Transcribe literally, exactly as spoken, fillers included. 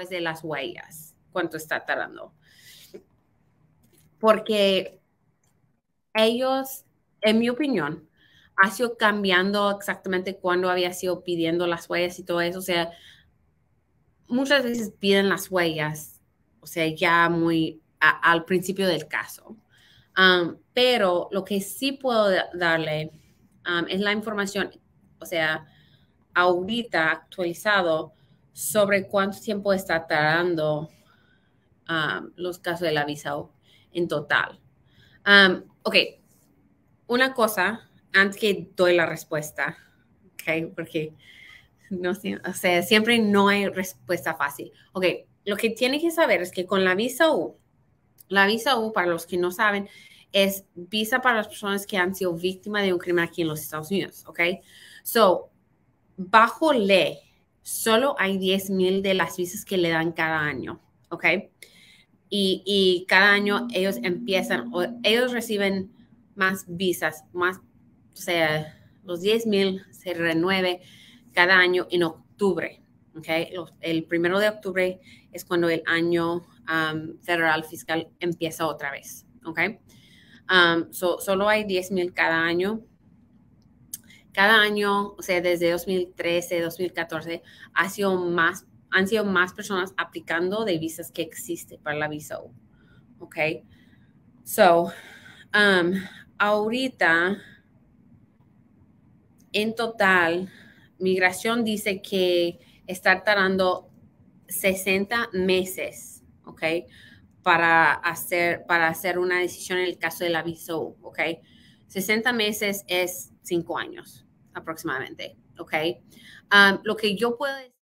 después de las huellas, cuánto está tardando. Porque ellos, en mi opinión, ha sido cambiando exactamente cuando había sido pidiendo las huellas y todo eso. O sea, muchas veces piden las huellas, o sea, ya muy a, al principio del caso. Um, pero lo que sí puedo darle um, es la información, o sea, ahorita actualizado sobre cuánto tiempo está tardando um, los casos de la visa U en total. Um, ok, una cosa antes que doy la respuesta, ok, porque no, o sea, siempre no hay respuesta fácil. Ok, lo que tienen que saber es que con la visa U, la visa U, para los que no saben, es visa para las personas que han sido víctimas de un crimen aquí en los Estados Unidos, ¿ok? So, bajo ley, solo hay diez mil de las visas que le dan cada año, ¿ok? Y, y cada año ellos empiezan, o ellos reciben más visas, más, o sea, los diez mil se renueve cada año en octubre, ¿ok? El primero de octubre es cuando el año Um, federal fiscal empieza otra vez, ¿ok? Um, so, solo hay diez mil cada año. Cada año, o sea, desde dos mil trece, dos mil catorce, ha sido más, han sido más personas aplicando de visas que existe para la visa U, ¿ok? So, um, ahorita, en total, Migración dice que está tardando sesenta meses. ¿Ok? Para hacer, para hacer una decisión en el caso del aviso U, ¿ok? sesenta meses es cinco años aproximadamente, ¿ok? Um, lo que yo puedo decir